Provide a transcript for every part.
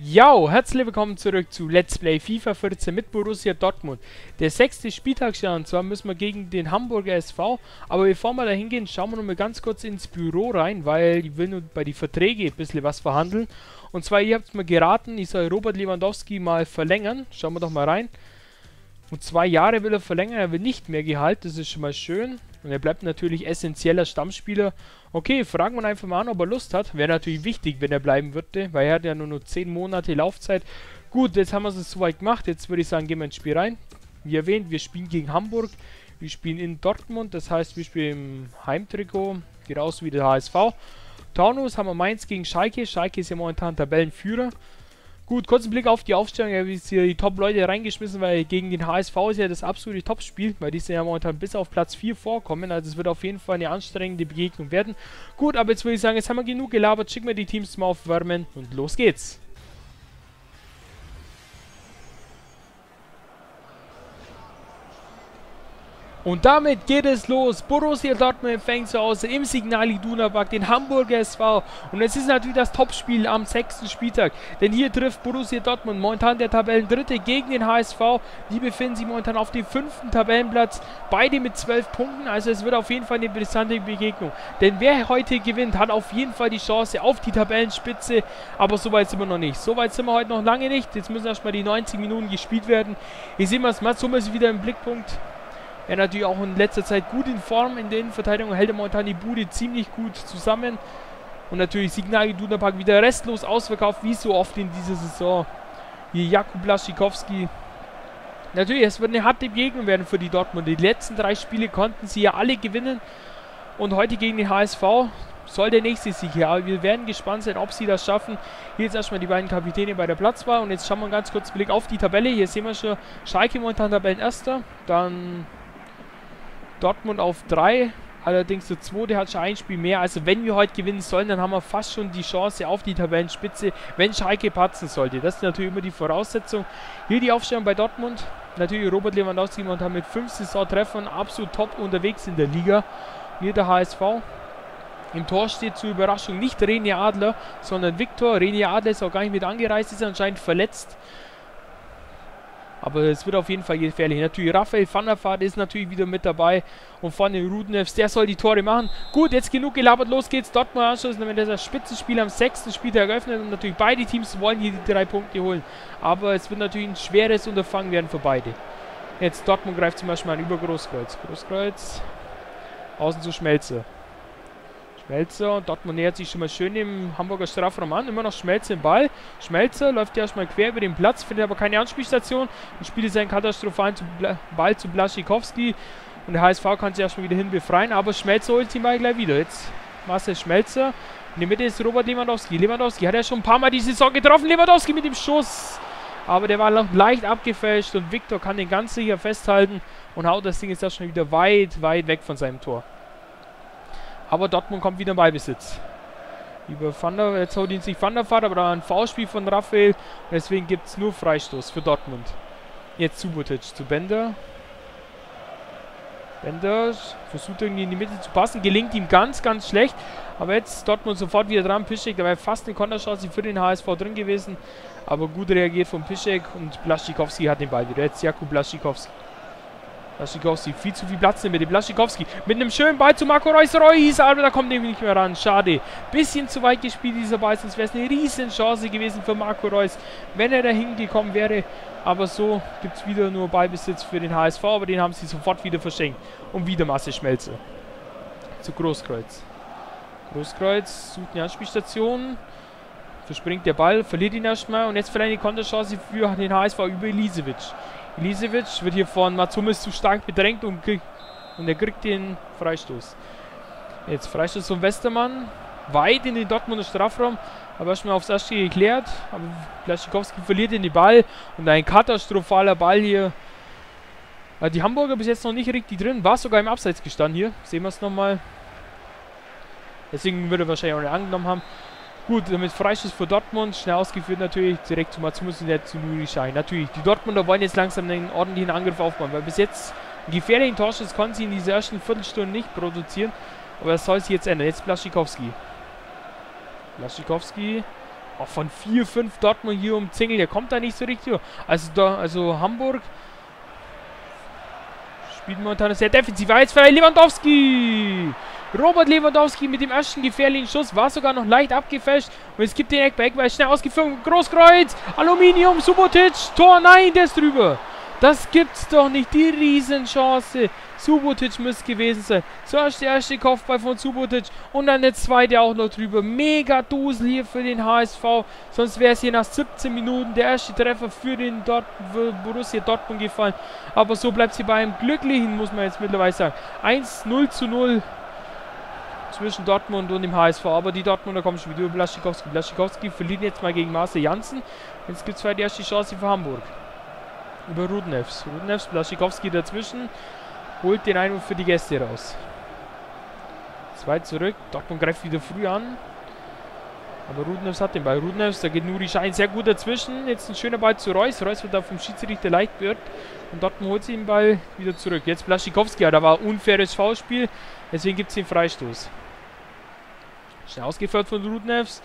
Yo, herzlich willkommen zurück zu Let's Play FIFA 14 mit Borussia Dortmund. Der 6. Spieltag steht an, und zwar müssen wir gegen den Hamburger SV. Aber bevor wir da hingehen, schauen wir noch mal ganz kurz ins Büro rein, weil ich will nur bei den Verträgen ein bisschen was verhandeln. Und zwar, ihr habt mir geraten, ich soll Robert Lewandowski mal verlängern. Schauen wir doch mal rein. Um 2 Jahre will er verlängern, er will nicht mehr Gehalt, das ist schon mal schön. Und er bleibt natürlich essentieller Stammspieler. Okay, fragen wir ihn einfach mal an, ob er Lust hat. Wäre natürlich wichtig, wenn er bleiben würde, weil er hat ja nur noch 10 Monate Laufzeit. Gut, jetzt haben wir es soweit gemacht. Jetzt würde ich sagen, gehen wir ins Spiel rein. Wie erwähnt, wir spielen gegen Hamburg. Wir spielen in Dortmund, das heißt, wir spielen im Heimtrikot. Geht aus wie der HSV. Taunus haben wir Mainz gegen Schalke. Schalke ist ja momentan Tabellenführer. Gut, kurzen Blick auf die Aufstellung. Ich habe jetzt hier die Top-Leute reingeschmissen, weil gegen den HSV ist ja das absolute Top-Spiel, weil die sind ja momentan bis auf Platz 4 vorkommen. Also es wird auf jeden Fall eine anstrengende Begegnung werden. Gut, aber jetzt würde ich sagen, jetzt haben wir genug gelabert. Schicken wir die Teams mal aufwärmen und los geht's. Und damit geht es los. Borussia Dortmund empfängt zu Hause im Signal Iduna Park den Hamburger SV. Und es ist natürlich das Topspiel am 6. Spieltag. Denn hier trifft Borussia Dortmund momentan der Tabellendritte gegen den HSV. Die befinden sich momentan auf dem 5. Tabellenplatz. Beide mit 12 Punkten. Also es wird auf jeden Fall eine interessante Begegnung. Denn wer heute gewinnt, hat auf jeden Fall die Chance auf die Tabellenspitze. Aber so weit sind wir noch nicht. So weit sind wir heute noch lange nicht. Jetzt müssen erstmal die 90 Minuten gespielt werden. Hier sehen wir es. Mats Hummels wieder im Blickpunkt. Er natürlich auch in letzter Zeit gut in Form in der Innenverteidigung, hält er momentan die Bude ziemlich gut zusammen. Und natürlich Signal Iduna Park wieder restlos ausverkauft, wie so oft in dieser Saison. Hier Jakub Błaszczykowski. Natürlich, es wird eine harte Begegnung werden für die Dortmund. Die letzten 3 Spiele konnten sie ja alle gewinnen. Und heute gegen den HSV soll der nächste Sieg her. Aber wir werden gespannt sein, ob sie das schaffen. Hier jetzt erstmal die beiden Kapitäne bei der Platzwahl. Und jetzt schauen wir einen ganz kurzen Blick auf die Tabelle. Hier sehen wir schon Schalke momentan Tabellenerster. Dann Dortmund auf 3, allerdings der Zweite hat schon ein Spiel mehr. Also wenn wir heute gewinnen sollen, dann haben wir fast schon die Chance auf die Tabellenspitze, wenn Schalke patzen sollte. Das ist natürlich immer die Voraussetzung. Hier die Aufstellung bei Dortmund. Natürlich Robert Lewandowski momentan mit 5 Saisontreffern absolut top unterwegs in der Liga. Hier der HSV. Im Tor steht zur Überraschung nicht René Adler, sondern Viktor. René Adler ist auch gar nicht mit angereist, ist anscheinend verletzt. Aber es wird auf jeden Fall gefährlich. Natürlich, Rafael van der Vaart ist natürlich wieder mit dabei. Und vorne Rudņevs, der soll die Tore machen. Gut, jetzt genug gelabert, los geht's. Dortmund anschließend, damit das Spitzenspiel am 6. Spieltag eröffnet. Und natürlich, beide Teams wollen hier die 3 Punkte holen. Aber es wird natürlich ein schweres Unterfangen werden für beide. Jetzt, Dortmund greift zum Beispiel an über Großkreuz. Großkreuz, außen zu Schmelzer. Schmelzer und Dortmund nähert sich schon mal schön im Hamburger Strafraum an. Immer noch Schmelzer im Ball. Schmelzer läuft ja erstmal quer über den Platz, findet aber keine Anspielstation. Und spielt seinen katastrophalen Ball zu Błaszczykowski. Und der HSV kann sich erstmal wieder hin befreien. Aber Schmelzer holt ihn mal gleich wieder. Jetzt Marcel Schmelzer. In der Mitte ist Robert Lewandowski. Lewandowski hat ja schon ein paar Mal die Saison getroffen. Lewandowski mit dem Schuss. Aber der war leicht abgefälscht. Und Viktor kann den ganz sicher festhalten. Und haut das Ding jetzt erstmal wieder weit, weit weg von seinem Tor. Aber Dortmund kommt wieder im Ballbesitz. Über Van der, jetzt holt ihn sich Van der Vaart, aber da ein Foulspiel von Raphael. Und deswegen gibt es nur Freistoß für Dortmund. Jetzt Subotic zu Bender. Bender versucht irgendwie in die Mitte zu passen. Gelingt ihm ganz, ganz schlecht. Aber jetzt Dortmund sofort wieder dran. Piszczek, da wäre fast eine Konterchance für den HSV drin gewesen. Aber gut reagiert von Piszczek. Und Błaszczykowski hat den Ball wieder. Jetzt Jakub Błaszczykowski. Błaszczykowski, viel zu viel Platz in der Mitte. Błaszczykowski mit einem schönen Ball zu Marco Reus. Reus, aber da kommt nämlich nicht mehr ran. Schade. Bisschen zu weit gespielt dieser Ball, sonst wäre es eine riesen Chance gewesen für Marco Reus, wenn er da hingekommen wäre. Aber so gibt es wieder nur Ballbesitz für den HSV, aber den haben sie sofort wieder verschenkt. Und wieder Marcel Schmelzer. Zu Großkreuz. Großkreuz sucht eine Anspielstation. Verspringt der Ball, verliert ihn erstmal. Und jetzt vielleicht eine Konterchance für den HSV über Iličević. Iličević wird hier von Mats Hummels zu stark bedrängt und er kriegt den Freistoß. Jetzt Freistoß von Westermann, weit in den Dortmunder Strafraum, aber erstmal aufs Erste geklärt. Aber Błaszczykowski verliert den Ball und ein katastrophaler Ball hier. Die Hamburger bis jetzt noch nicht richtig drin, war sogar im Abseits gestanden hier, sehen wir es nochmal. Deswegen würde er wahrscheinlich auch nicht angenommen haben. Gut, damit Freistoß für Dortmund, schnell ausgeführt natürlich, direkt zu Mats Hummels und jetzt zu Nuri Şahin. Natürlich, die Dortmunder wollen jetzt langsam einen ordentlichen Angriff aufbauen, weil bis jetzt einen gefährlichen Torschuss konnten sie in dieser ersten Viertelstunde nicht produzieren, aber das soll sich jetzt ändern. Jetzt Błaszczykowski. Błaszczykowski auch von 4-5 Dortmund hier umzingelt. Der kommt da nicht so richtig. Also Hamburg spielt momentan sehr defensiv. Jetzt für Lewandowski. Robert Lewandowski mit dem ersten gefährlichen Schuss. War sogar noch leicht abgefälscht. Und es gibt den Eckback, weil schnell ausgeführt. Großkreuz. Aluminium. Subotic. Tor. Nein, der ist drüber. Das gibt's doch nicht. Die Riesenchance. Subotic müsste gewesen sein. Zuerst der erste Kopfball von Subotic. Und dann der zweite auch noch drüber. Mega Dusel hier für den HSV. Sonst wäre es hier nach 17 Minuten der erste Treffer für den Borussia Dortmund gefallen. Aber so bleibt es hier bei einem Glücklichen, muss man jetzt mittlerweile sagen. 1:0 zwischen Dortmund und dem HSV. Aber die Dortmunder kommen schon wieder über Błaszczykowski. Błaszczykowski verliert jetzt mal gegen Marcel Jansen. Jetzt gibt es halt die erste Chance für Hamburg. Über Rudņevs. Rudņevs, Błaszczykowski dazwischen. Holt den Einwurf für die Gäste raus. 2 zurück. Dortmund greift wieder früh an. Aber Rudņevs hat den Ball. Rudņevs, da geht Nuri Şahin sehr gut dazwischen. Jetzt ein schöner Ball zu Reus. Reus wird da vom Schiedsrichter leicht berührt. Und Dortmund holt sich den Ball wieder zurück. Jetzt Błaszczykowski. Ja, da war ein unfaires Foulspiel. Deswegen gibt es den Freistoß. Schnell ausgeführt von Rudņevs.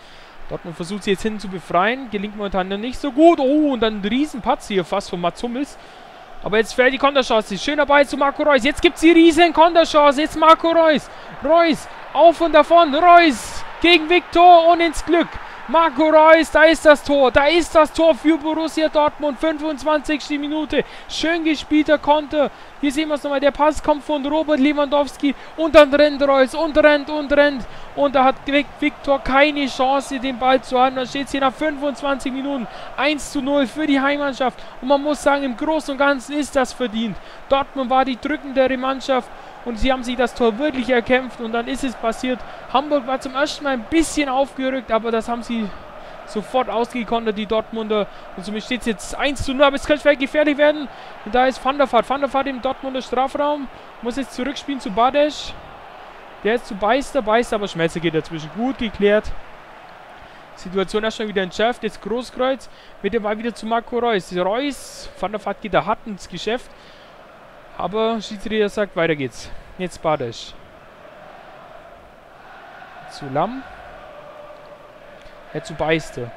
Dortmund versucht sie jetzt hinten zu befreien. Gelingt momentan nicht so gut. Oh, und dann ein Riesenpatz hier fast von Mats Hummels. Aber jetzt fällt die Konterchance. Schöner Ball zu Marco Reus. Jetzt gibt es die riesen Konterchance. Jetzt Marco Reus. Reus auf und davon. Reus gegen Viktor und ins Glück. Marco Reus, da ist das Tor. Da ist das Tor für Borussia Dortmund. 25. Minute. Schön gespielter Konter. Hier sehen wir es nochmal. Der Pass kommt von Robert Lewandowski. Und dann rennt Reus und rennt und rennt. Und da hat Viktor keine Chance, den Ball zu halten. Dann steht es hier nach 25 Minuten 1:0 für die Heimmannschaft. Und man muss sagen, im Großen und Ganzen ist das verdient. Dortmund war die drückendere Mannschaft. Und sie haben sich das Tor wirklich erkämpft und dann ist es passiert. Hamburg war zum ersten Mal ein bisschen aufgerückt, aber das haben sie sofort ausgekontert, die Dortmunder. Und somit steht es jetzt 1:0, aber es könnte vielleicht gefährlich werden. Und da ist van der Vaart. Van der Vaart im Dortmunder Strafraum. Muss jetzt zurückspielen zu Badesch. Der ist zu Beister. Beister, aber Schmelzer geht dazwischen. Gut geklärt. Situation erst schon wieder entschärft. Jetzt Großkreuz mit dem Ball wieder zu Marco Reus. Reus, van der Vaart geht da hart ins Geschäft. Aber Schiedsrichter sagt, weiter geht's. Jetzt Badesch. Zu Lamm. Zu Beister.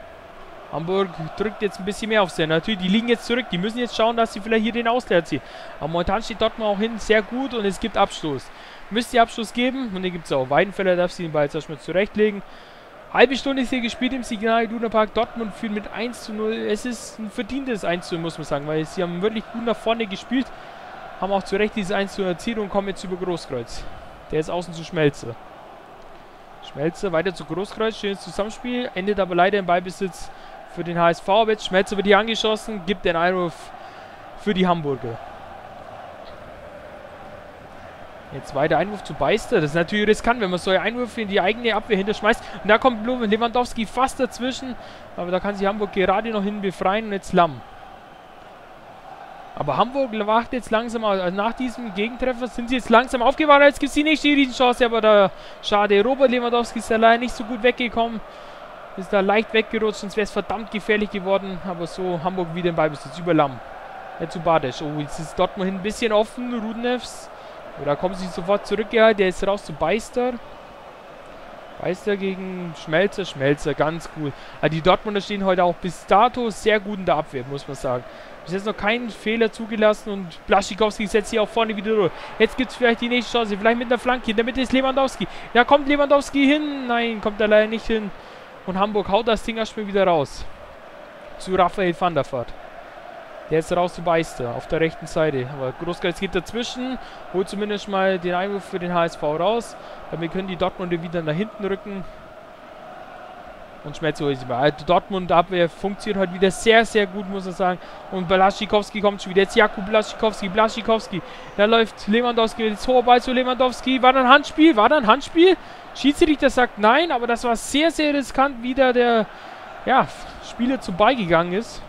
Hamburg drückt jetzt ein bisschen mehr auf sie. Natürlich, die liegen jetzt zurück. Die müssen jetzt schauen, dass sie vielleicht hier den Ausgleich ziehen. Aber momentan steht Dortmund auch hinten sehr gut und es gibt Abstoß. Müsste Abstoß geben und den gibt es auch. Weidenfeller darf sie den Ball jetzt erstmal zurechtlegen. Halbe Stunde ist hier gespielt im Signal Iduna Park. Dortmund führt mit 1:0. Es ist ein verdientes 1:0, muss man sagen, weil sie haben wirklich gut nach vorne gespielt. Haben auch zu Recht dieses 1:0 erzielt und kommen jetzt über Großkreuz. Der ist außen zu Schmelzer. Schmelzer weiter zu Großkreuz. Schönes Zusammenspiel. Endet aber leider im Ballbesitz für den HSV. Aber jetzt Schmelzer wird hier angeschossen. Gibt den Einwurf für die Hamburger. Jetzt weiter Einwurf zu Beister. Das ist natürlich riskant, wenn man solche Einwürfe in die eigene Abwehr hinterschmeißt. Und da kommt Lewandowski fast dazwischen. Aber da kann sich Hamburg gerade noch hin befreien. Und jetzt Lamm. Aber Hamburg wacht jetzt langsam aus. Also nach diesem Gegentreffer sind sie jetzt langsam aufgewacht. Jetzt gibt es die nächste Riesenchance, aber da schade. Robert Lewandowski ist da leider nicht so gut weggekommen. Ist da leicht weggerutscht, sonst wäre es verdammt gefährlich geworden. Aber so Hamburg wieder im Ballbesitz. Über Lamm. Ja, zu Badesch. Oh, jetzt ist Dortmund ein bisschen offen. Rudņevs. Oh, da kommen sie sofort zurückgehalten. Der ist raus zu Beister. Beister gegen Schmelzer. Schmelzer, ganz cool. Also die Dortmunder stehen heute auch bis dato sehr gut in der Abwehr, muss man sagen. Bis jetzt noch keinen Fehler zugelassen und Błaszczykowski setzt hier auch vorne wieder durch. Jetzt gibt es vielleicht die nächste Chance, vielleicht mit einer Flanke. In der Mitte ist Lewandowski. Da kommt Lewandowski hin. Nein, kommt er leider nicht hin. Und Hamburg haut das Ding erstmal wieder raus. Zu Rafael van der Vaart. Der ist raus zu Beister auf der rechten Seite. Aber Großkreuz geht dazwischen. Holt zumindest mal den Einwurf für den HSV raus. Damit können die Dortmunder wieder nach hinten rücken. Und Schmelzer holt sich mal. Dortmund-Abwehr funktioniert heute wieder sehr, sehr gut, muss man sagen. Und Błaszczykowski kommt schon wieder. Jetzt Jakub Błaszczykowski. Błaszczykowski. Da läuft Lewandowski. Jetzt hoher Ball zu Lewandowski. War da ein Handspiel? War da ein Handspiel? Schiedsrichter sagt nein, aber das war sehr, sehr riskant, wie da der Spieler zum Ball gegangen ist.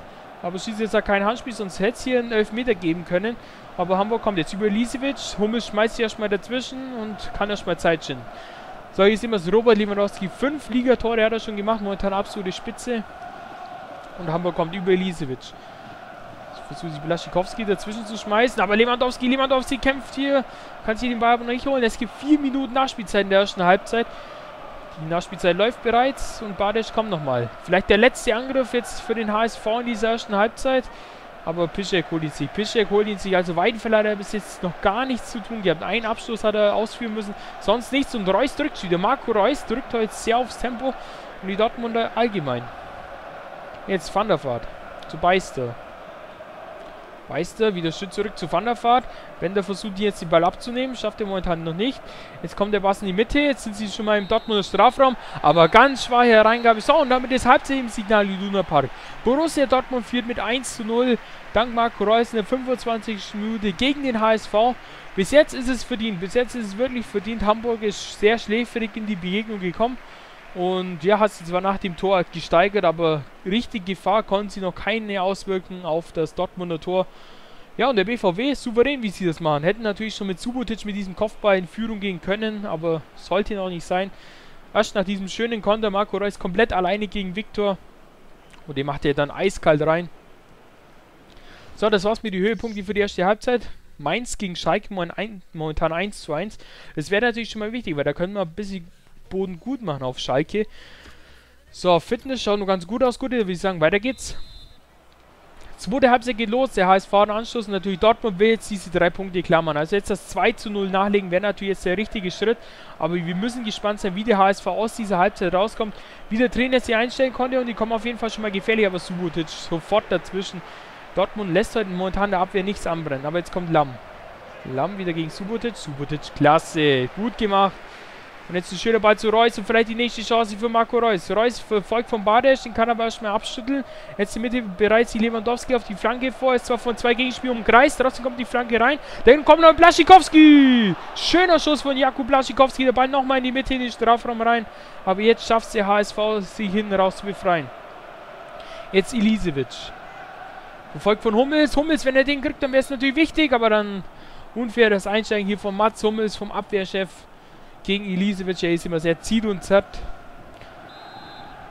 Aber Schiedsrichter sagt kein Handspiel, sonst hätte es hier einen Elfmeter geben können. Aber Hamburg kommt jetzt über Iličević. Hummels schmeißt sich erstmal dazwischen und kann erstmal Zeit schinden. So, hier sehen wir es. Robert Lewandowski, 5 Ligatore hat er schon gemacht. Momentan absolute Spitze. Und Hamburg kommt über Iličević. Versucht sich Błaszczykowski dazwischen zu schmeißen. Aber Lewandowski kämpft hier. Kann sich den Ball aber noch nicht holen. Es gibt 4 Minuten Nachspielzeit in der ersten Halbzeit. Die Nachspielzeit läuft bereits und Badic kommt nochmal. Vielleicht der letzte Angriff jetzt für den HSV in dieser ersten Halbzeit. Aber Piszczek holt ihn sich. Also Weidenfeller hat er bis jetzt noch gar nichts zu tun gehabt. Einen Abschluss hat er ausführen müssen, sonst nichts. Und Reus drückt wieder. Marco Reus drückt heute sehr aufs Tempo. Und die Dortmunder allgemein. Jetzt Van der Vaart zu Beister. Beister wieder Schritt zurück zu Van der Vaart. Bender versucht jetzt den Ball abzunehmen. Schafft er momentan noch nicht. Jetzt kommt der Pass in die Mitte. Jetzt sind sie schon mal im Dortmunder Strafraum. Aber ganz schwache Hereingabe. So, und damit ist Halbzeit im Signal Iduna Park. Borussia Dortmund führt mit 1:0. Dank Marco Reus in der 25. Minute gegen den HSV. Bis jetzt ist es verdient. Bis jetzt ist es wirklich verdient. Hamburg ist sehr schläfrig in die Begegnung gekommen. Und ja, hat sie zwar nach dem Tor gesteigert, aber richtig Gefahr konnten sie noch keine auswirken auf das Dortmunder Tor. Ja, und der BVB ist souverän, wie sie das machen. Hätten natürlich schon mit Subotic mit diesem Kopfball in Führung gehen können, aber sollte noch nicht sein. Erst nach diesem schönen Konter Marco Reus komplett alleine gegen Viktor. Und den macht er dann eiskalt rein. So, das war's mit den Höhepunkten für die erste Halbzeit. Mainz gegen Schalke momentan 1:1. Das wäre natürlich schon mal wichtig, weil da können wir ein bisschen Boden gut machen auf Schalke. So, Fitness schaut nur ganz gut aus. Gut, würde ich sagen, weiter geht's. Zweite Halbzeit geht los. Der HSV hat einen Anschluss. Und natürlich Dortmund will jetzt diese 3 Punkte klammern. Also jetzt das 2:0 nachlegen wäre natürlich jetzt der richtige Schritt. Aber wir müssen gespannt sein, wie der HSV aus dieser Halbzeit rauskommt. Wie der Trainer sie einstellen konnte. Und die kommen auf jeden Fall schon mal gefährlich. Aber Subotic sofort dazwischen. Dortmund lässt heute momentan der Abwehr nichts anbrennen. Aber jetzt kommt Lamm. Lamm wieder gegen Subotic. Subotic, klasse. Gut gemacht. Und jetzt ein schöner Ball zu Reus und vielleicht die nächste Chance für Marco Reus. Reus verfolgt von Badic, den kann er aber erstmal abschütteln. Jetzt in der Mitte bereits die Lewandowski auf die Flanke vor. Ist zwar von 2 Gegenspielern umkreist, trotzdem kommt die Flanke rein. Dann kommt noch Błaszczykowski. Schöner Schuss von Jakub Błaszczykowski. Der Ball nochmal in die Mitte, in den Strafraum rein. Aber jetzt schafft es der HSV, sich hinten raus zu befreien. Jetzt Iličević. Verfolgt von Hummels. Hummels, wenn er den kriegt, dann wäre es natürlich wichtig. Aber dann unfair das Einsteigen hier von Mats Hummels, vom Abwehrchef. Gegen Iličević, er ist immer sehr zieht und zerrt.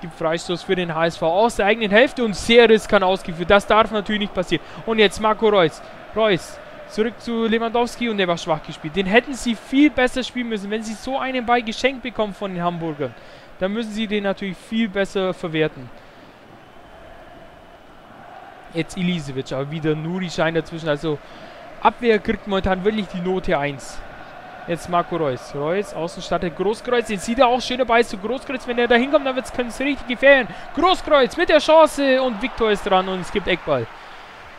Gibt Freistoß für den HSV aus der eigenen Hälfte und sehr riskant ausgeführt. Das darf natürlich nicht passieren. Und jetzt Marco Reus. Reus zurück zu Lewandowski und der war schwach gespielt. Den hätten sie viel besser spielen müssen. Wenn sie so einen Ball geschenkt bekommen von den Hamburgern, dann müssen sie den natürlich viel besser verwerten. Jetzt Iličević, aber wieder Nuri Şahin dazwischen. Also Abwehr kriegt momentan wirklich die Note 1. Jetzt Marco Reus. Reus, außen startet Großkreuz. Den sieht er auch schön dabei zu Großkreuz. Wenn er da hinkommt, dann können es richtig gefährden. Großkreuz mit der Chance und Viktor ist dran und es gibt Eckball.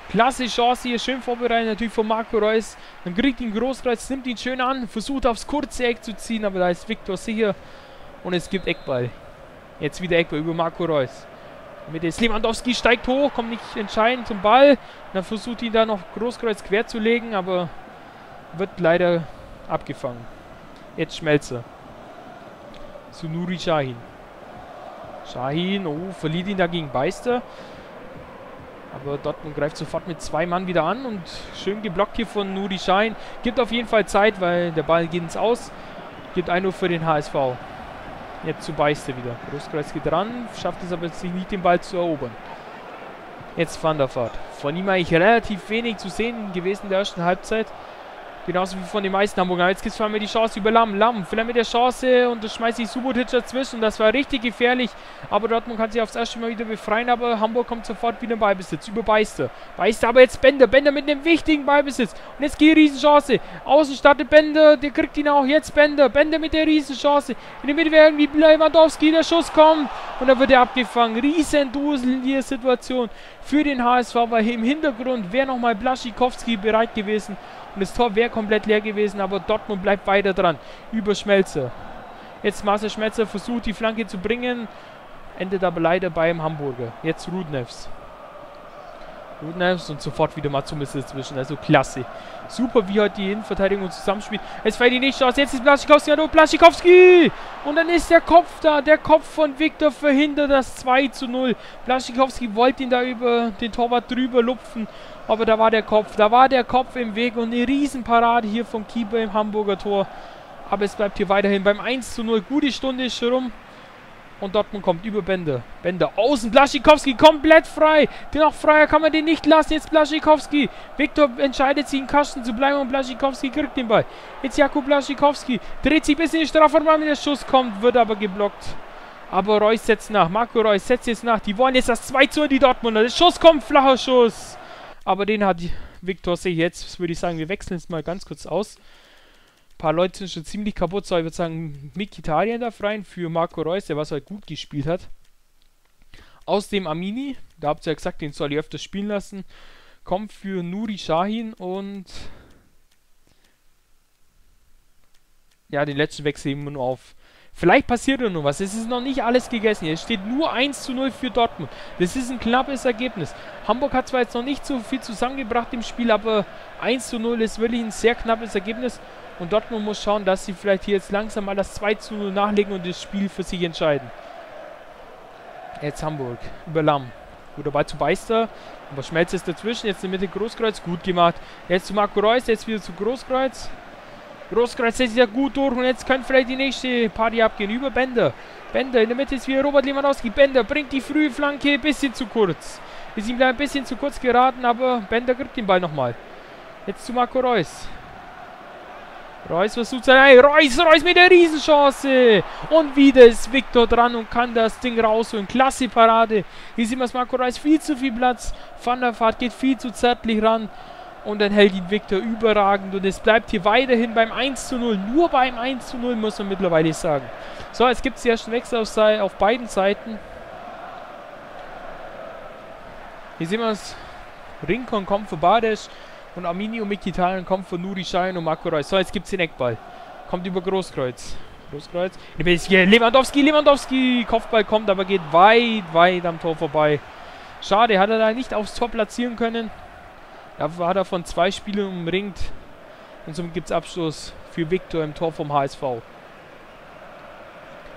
Klasse Chance hier, schön vorbereitet natürlich von Marco Reus. Dann kriegt ihn Großkreuz, nimmt ihn schön an, versucht aufs kurze Eck zu ziehen, aber da ist Viktor sicher und es gibt Eckball. Jetzt wieder Eckball über Marco Reus. Mit der Lewandowski steigt hoch, kommt nicht entscheidend zum Ball. Dann versucht ihn da noch Großkreuz quer zu legen, aber wird leider abgefangen. Jetzt Schmelzer. Zu Nuri Şahin. Şahin, oh, verliert ihn da gegen Beister. Aber Dortmund greift sofort mit 2 Mann wieder an und schön geblockt hier von Nuri Şahin. Gibt auf jeden Fall Zeit, weil der Ball geht ins Aus. Gibt 1:0 für den HSV. Jetzt zu Beister wieder. Großkreuz geht ran, schafft es aber sich nicht, den Ball zu erobern. Jetzt Van der Vaart. Von ihm eigentlich relativ wenig zu sehen gewesen in der ersten Halbzeit. Genauso wie von den meisten Hamburger. Jetzt gibt es vor allem die Chance über Lamm. Lamm, vielleicht mit der Chance und das schmeißt sich Subotic dazwischen. Das war richtig gefährlich. Aber Dortmund kann sich aufs erste Mal wieder befreien. Aber Hamburg kommt sofort wieder im Ballbesitz. Über Beister. Beister, aber jetzt Bender. Bender mit einem wichtigen Ballbesitz. Und jetzt geht Riesenchance. Außen startet Bender. Der kriegt ihn auch. Jetzt Bender. Bender mit der Riesenchance. In der Mitte wäre irgendwie Lewandowski. Der Schuss kommt. Und dann wird er abgefangen. Riesendusel in dieser Situation für den HSV. Weil im Hintergrund wäre nochmal Błaszczykowski bereit gewesen. Und das Tor wäre komplett leer gewesen, aber Dortmund bleibt weiter dran. Über Schmelzer. Jetzt Marcel Schmelzer versucht, die Flanke zu bringen. Endet aber leider beim Hamburger. Jetzt Rudņevs. Rudņevs und sofort wieder Mats Hummels dazwischen. Also klasse. Super, wie heute die Innenverteidigung zusammenspielt. Jetzt fällt die nächste aus. Jetzt ist Błaszczykowski. Hallo, Błaszczykowski! Und dann ist der Kopf da. Der Kopf von Viktor verhindert das 2:0. Błaszczykowski wollte ihn da über den Torwart drüber lupfen. Aber da war der Kopf. Da war der Kopf im Weg. Und eine Riesenparade hier vom Keeper im Hamburger Tor. Aber es bleibt hier weiterhin beim 1:0. Gute Stunde ist schon rum. Und Dortmund kommt über Bender. Bender außen. Błaszczykowski komplett frei. Dennoch freier kann man den nicht lassen. Jetzt Błaszczykowski. Viktor entscheidet sich, in Kasten zu bleiben. Und Błaszczykowski kriegt den Ball. Jetzt Jakub Błaszczykowski. Dreht sich bis in den Strafraum an. Der Schuss kommt, wird aber geblockt. Aber Reus setzt nach. Marco Reus setzt jetzt nach. Die wollen jetzt das 2:0, die Dortmunder. Der Schuss kommt, flacher Schuss. Aber den hat Viktor sich jetzt. Würde ich sagen, wir wechseln es mal ganz kurz aus. Ein paar Leute sind schon ziemlich kaputt, so ich würde sagen, Mkhitaryan da rein für Marco Reus, der was halt gut gespielt hat. Aus dem Armini, da habt ihr ja gesagt, den soll ich öfters spielen lassen, kommt für Nuri Şahin und ja, den letzten Wechsel eben nur auf. Vielleicht passiert nur was, es ist noch nicht alles gegessen, hier steht nur 1:0 für Dortmund. Das ist ein knappes Ergebnis. Hamburg hat zwar jetzt noch nicht so viel zusammengebracht im Spiel, aber 1:0 ist wirklich ein sehr knappes Ergebnis. Und Dortmund muss schauen, dass sie vielleicht hier jetzt langsam mal das 2:0 nachlegen und das Spiel für sich entscheiden. Jetzt Hamburg über Lamm. Guter Ball zu Beister. Aber Schmelzer ist dazwischen. Jetzt in der Mitte Großkreuz. Gut gemacht. Jetzt zu Marco Reus. Jetzt wieder zu Großkreuz. Großkreuz setzt sich ja gut durch. Und jetzt können vielleicht die nächste Party abgehen. Über Bender. Bender in der Mitte ist wieder Robert Lewandowski. Bender bringt die frühe Flanke ein bisschen zu kurz. Ist ihm da ein bisschen zu kurz geraten, aber Bender kriegt den Ball nochmal. Jetzt zu Marco Reus. Reus versucht sein. Hey, Reus mit der Riesenchance. Und wieder ist Viktor dran und kann das Ding rausholen. Klasse Parade. Hier sieht man es, Marco Reus viel zu viel Platz. Van der Vaart geht viel zu zärtlich ran. Und dann hält ihn Viktor überragend. Und es bleibt hier weiterhin beim 1:0. Nur beim 1:0 muss man mittlerweile sagen. So, jetzt gibt es die ersten Wechsel auf beiden Seiten. Hier sehen wir es. Rincon kommt für Badisch. Und Armini und Mkhitaryan kommen von Nuri Şahin und Marco Reus. So, jetzt gibt es den Eckball. Kommt über Großkreuz. Großkreuz. Lewandowski. Kopfball kommt, aber geht weit am Tor vorbei. Schade, hat er da nicht aufs Tor platzieren können. Da war er von zwei Spielern umringt. Und somit gibt es Abschluss für Viktor im Tor vom HSV.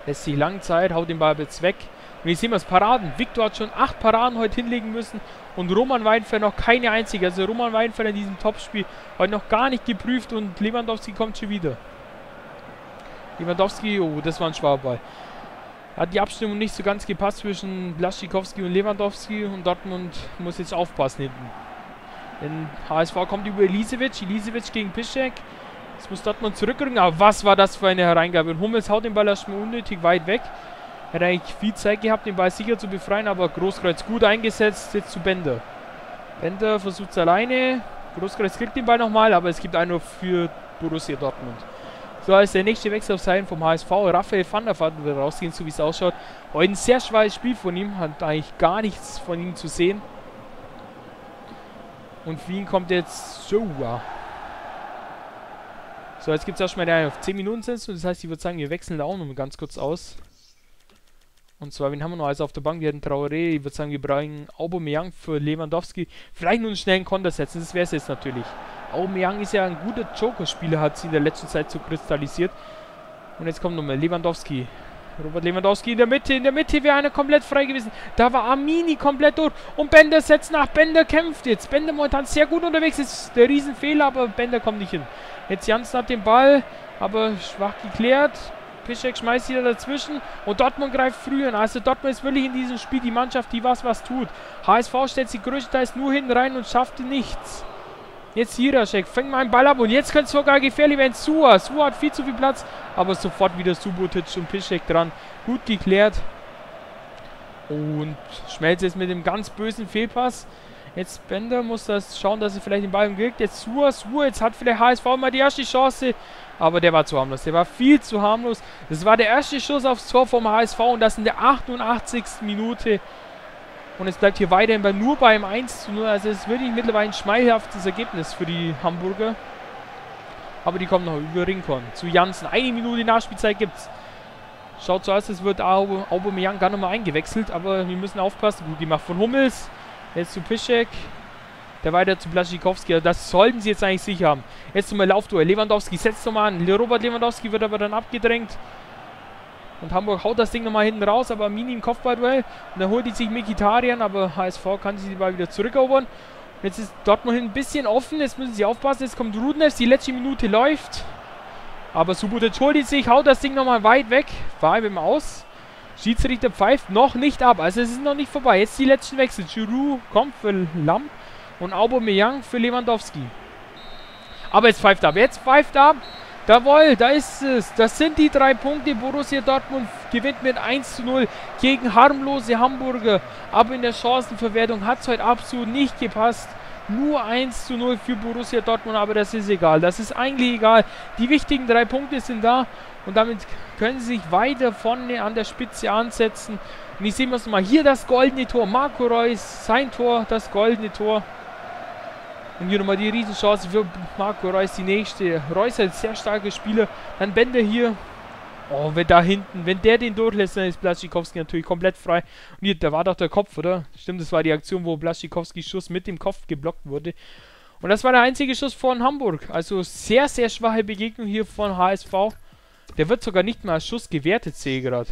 Lässt sich lange Zeit, haut den Ball jetzt weg. Und jetzt sehen wir es, Paraden. Viktor hat schon 8 Paraden heute hinlegen müssen und Roman Weidenfeller noch keine einzige. Also Roman Weidenfeller in diesem Topspiel heute noch gar nicht geprüft und Lewandowski kommt schon wieder. Lewandowski, oh, das war ein schwacher Ball. Hat die Abstimmung nicht so ganz gepasst zwischen Błaszczykowski und Lewandowski und Dortmund muss jetzt aufpassen hinten. Denn HSV kommt über Iličević gegen Piszczek. Jetzt muss Dortmund zurückrücken, aber was war das für eine Hereingabe? Und Hummels haut den Ball erstmal unnötig weit weg. Hätte eigentlich viel Zeit gehabt, den Ball sicher zu befreien, aber Großkreuz gut eingesetzt, jetzt zu Bender. Bender versucht es alleine, Großkreuz kriegt den Ball nochmal, aber es gibt einen nur für Borussia Dortmund. So, als der nächste Wechsel auf Seiten vom HSV, Rafael van der Vaart wird rausgehen, so wie es ausschaut. Heute ein sehr schwaches Spiel von ihm, hat eigentlich gar nichts von ihm zu sehen. Und für ihn kommt jetzt Sowa. So, jetzt gibt es erstmal eine auf 10 Minuten Sitzung, das heißt, ich würde sagen, wir wechseln da auch nochmal ganz kurz aus. Und zwar, wen haben wir noch alles auf der Bank? Wir hatten Traoré, ich würde sagen, wir brauchen Aubameyang für Lewandowski. Vielleicht nur einen schnellen Konter setzen, das wäre es jetzt natürlich. Aubameyang ist ja ein guter Joker-Spieler, hat sich in der letzten Zeit so kristallisiert. Und jetzt kommt nochmal Lewandowski. Robert Lewandowski in der Mitte wäre einer komplett frei gewesen. Da war Armini komplett durch. Und Bender setzt nach, Bender kämpft jetzt. Bender momentan sehr gut unterwegs, ist der Riesenfehler, aber Bender kommt nicht hin. Jetzt Jansen hat den Ball, aber schwach geklärt. Piszczek schmeißt wieder dazwischen und Dortmund greift früh an. Also Dortmund ist wirklich in diesem Spiel die Mannschaft, die was tut. HSV stellt sich größtenteils nur hinten rein und schafft nichts. Jetzt Hiracek fängt mal einen Ball ab und jetzt könnte es sogar gefährlich werden. Suha hat viel zu viel Platz, aber sofort wieder Subotic und Piszczek dran. Gut geklärt. Und Schmelzer jetzt mit dem ganz bösen Fehlpass. Jetzt Bender muss das schauen, dass er vielleicht den Ball umkriegt. Jetzt Suha, jetzt hat vielleicht HSV mal die erste Chance. Aber der war zu harmlos, der war viel zu harmlos. Das war der erste Schuss aufs Tor vom HSV und das in der 88. Minute. Und es bleibt hier weiterhin nur beim 1:0. Also es ist wirklich mittlerweile ein schmeichelhaftes Ergebnis für die Hamburger. Aber die kommen noch über Rincon zu Jansen. Eine Minute Nachspielzeit gibt's. Schaut so aus, es wird Aubameyang gar nochmal eingewechselt, aber wir müssen aufpassen. Gut gemacht von Hummels. Jetzt zu Piszczek. Der weiter zu Błaszczykowski. Also das sollten sie jetzt eigentlich sicher haben. Jetzt nochmal Laufduell. Lewandowski setzt nochmal an. Robert Lewandowski wird aber dann abgedrängt. Und Hamburg haut das Ding nochmal hinten raus. Aber Mini im Kopfballduell. Und dann holt die sich Mkhitaryan. Aber HSV kann sich den Ball wieder zurückerobern. Und jetzt ist Dortmund ein bisschen offen. Jetzt müssen sie aufpassen. Jetzt kommt Rudņevs. Die letzte Minute läuft. Aber Subotic holt sich. Haut das Ding nochmal weit weg. War eben aus. Schiedsrichter pfeift noch nicht ab. Also es ist noch nicht vorbei. Jetzt die letzten Wechsel. Giroud kommt für Lamm und Aubameyang für Lewandowski. Aber jetzt pfeift ab. Jetzt pfeift ab. Jawohl, da ist es. Das sind die 3 Punkte. Borussia Dortmund gewinnt mit 1:0 gegen harmlose Hamburger. Aber in der Chancenverwertung hat es heute absolut nicht gepasst. Nur 1:0 für Borussia Dortmund, aber das ist egal. Das ist eigentlich egal. Die wichtigen 3 Punkte sind da und damit können sie sich weiter vorne an der Spitze ansetzen. Und ich sehe mir das mal. Hier das goldene Tor. Marco Reus, sein Tor, das goldene Tor. Und hier nochmal die Riesenchance für Marco Reus, die nächste. Reus ist ein sehr starker Spieler. Dann Bender hier. Oh, wenn da hinten, wenn der den durchlässt, dann ist Błaszczykowski natürlich komplett frei. Und hier, da war doch der Kopf, oder? Stimmt, das war die Aktion, wo Błaszczykowski Schuss mit dem Kopf geblockt wurde. Und das war der einzige Schuss von Hamburg. Also sehr, sehr schwache Begegnung hier von HSV. Der wird sogar nicht mal als Schuss gewertet, sehe ich gerade.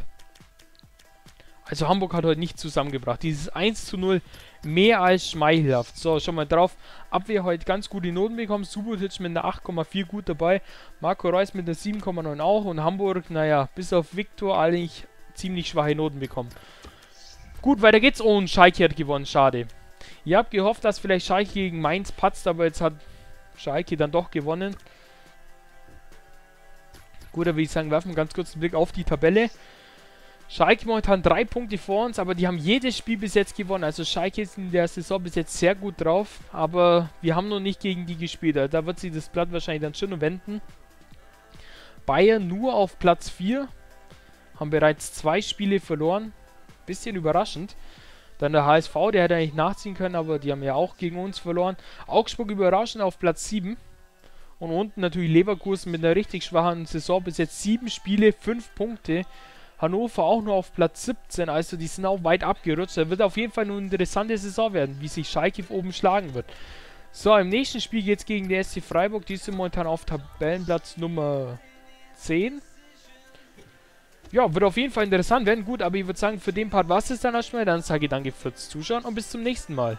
Also Hamburg hat heute nicht zusammengebracht. Dieses 1:0 mehr als schmeichelhaft. So, schon mal drauf. Abwehr heute ganz gute Noten bekommen. Subotic mit einer 8,4 gut dabei. Marco Reus mit einer 7,9 auch. Und Hamburg, naja, bis auf Viktor eigentlich ziemlich schwache Noten bekommen. Gut, weiter geht's. Oh, und Schalke hat gewonnen. Schade. Ihr habt gehofft, dass vielleicht Schalke gegen Mainz patzt, aber jetzt hat Schalke dann doch gewonnen. Gut, da würde ich sagen, werfen wir ganz kurz einen Blick auf die Tabelle. Schalke momentan 3 Punkte vor uns, aber die haben jedes Spiel bis jetzt gewonnen. Also Schalke ist in der Saison bis jetzt sehr gut drauf, aber wir haben noch nicht gegen die gespielt. Also da wird sich das Blatt wahrscheinlich dann schon wenden. Bayern nur auf Platz 4, haben bereits 2 Spiele verloren. Bisschen überraschend. Dann der HSV, der hätte eigentlich nachziehen können, aber die haben ja auch gegen uns verloren. Augsburg überraschend auf Platz 7. Und unten natürlich Leverkusen mit einer richtig schwachen Saison. Bis jetzt 7 Spiele, 5 Punkte. Hannover auch nur auf Platz 17, also die sind auch weit abgerutscht. Da wird auf jeden Fall eine interessante Saison werden, wie sich Schalke oben schlagen wird. So, im nächsten Spiel geht es gegen die SC Freiburg. Die sind momentan auf Tabellenplatz Nummer 10. Ja, wird auf jeden Fall interessant werden. Gut, aber ich würde sagen, für den Part war es dann erstmal. Dann sage ich danke fürs Zuschauen und bis zum nächsten Mal.